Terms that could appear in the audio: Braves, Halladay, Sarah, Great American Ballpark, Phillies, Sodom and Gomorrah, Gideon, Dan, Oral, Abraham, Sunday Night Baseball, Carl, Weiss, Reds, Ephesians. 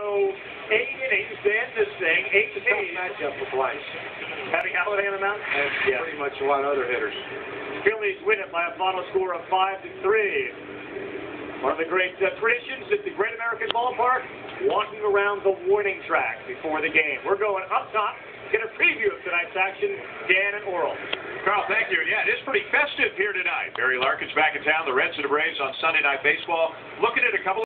go 8 innings to end this thing. 8 to 8 matchup with Weiss. Having Halladay on the mound? That's pretty much a lot of other hitters. Phillies win it by a final score of 5-3. One of the great traditions at the Great American Ballpark, walking around the warning track before the game. We're going up top. Get a preview of tonight's action, Dan and Oral. Carl, thank you. Yeah, it is pretty festive here tonight. Barry Larkin's back in town. The Reds and the Braves on Sunday Night Baseball. Looking at a couple